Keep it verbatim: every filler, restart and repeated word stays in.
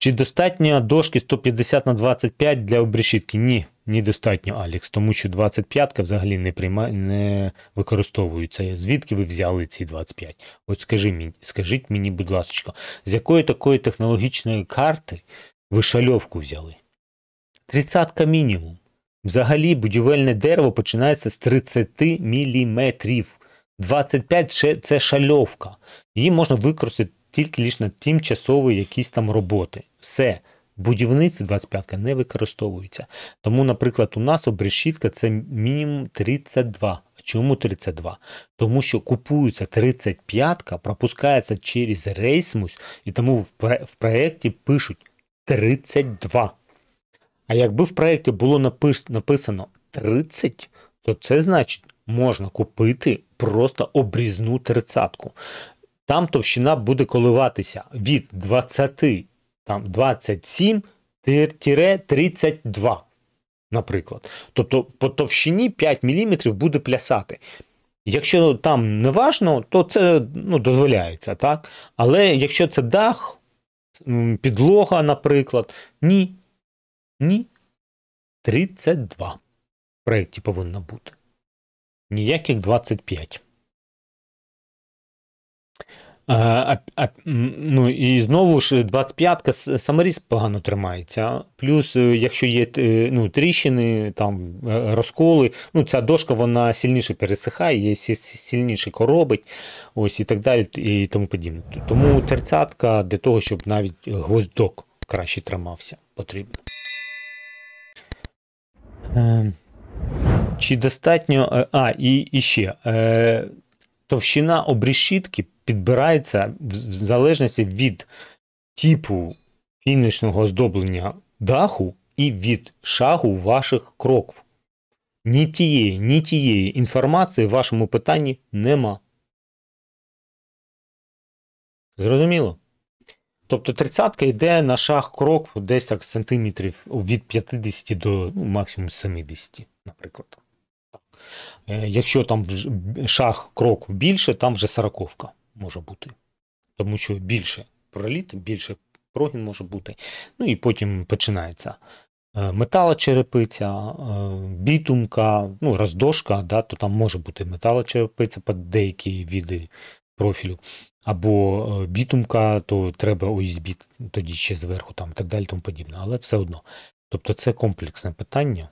Чи достатньо дошки сто п'ятдесят на двадцять п'ять для обрешітки? Ні, недостатньо, Алекс, тому що двадцять п'ятка взагалі не прийма... не використовується. Звідки ви взяли ці двадцять п'ять? От скажи мені, скажіть мені, будь ласка, з якої такої технологічної карти ви шальовку взяли? тридцятка мінімум. Взагалі будівельне дерево починається з тридцяти міліметрів. двадцять п'ять – це шальовка. Її можна використати тільки лише на тимчасові якісь там роботи. Все. Будівництво двадцять п'ятка не використовується. Тому, наприклад, у нас обрешітка – це мінімум тридцять два. Чому тридцять два? Тому що купується тридцять п'ятка, пропускається через рейсмус, і тому в, про в проєкті пишуть тридцять два. А якби в проєкті було напис написано тридцять, то це значить, можна купити просто обрізну тридцятку. Там товщина буде коливатися від двадцяти, там, двадцять сім тридцять два, наприклад. Тобто по товщині п'ять міліметрів буде плясати. Якщо там не важно, то це, ну, дозволяється, так? Але якщо це дах, підлога, наприклад, ні. Ні. тридцять два в проєкті повинно бути. Ніяких двадцять п'ять. А, а, ну і знову ж двадцять п'ятка саморіз погано тримається. Плюс, якщо є, ну, тріщини, там розколи, ну ця дошка вона сильніше пересихає, її сильніше коробить, ось і так далі, і тому подібне. Тому тридцятка для того, щоб навіть гвоздок краще тримався, потрібно. Чи достатньо, а, і, і ще, товщина обрешітки підбирається в залежності від типу фінішного оздоблення даху і від шагу ваших кроків. Ні тієї, ні тієї інформації в вашому питанні нема. Зрозуміло? Тобто тридцятка йде на шаг крок десь так сантиметрів від п'ятдесяти до, ну, максимум семидесяти, наприклад. Так. Якщо там шаг крок більше, там вже сороковка може бути. Тому що більше проліт, більше прогін може бути. Ну і потім починається металочерепиця, бітумка, ну роздошка, да, то там може бути металочерепиця під деякі види профілю. Або бітумка, то треба ОСБ тоді ще зверху, там, і так далі, тому подібне. Але все одно. Тобто це комплексне питання.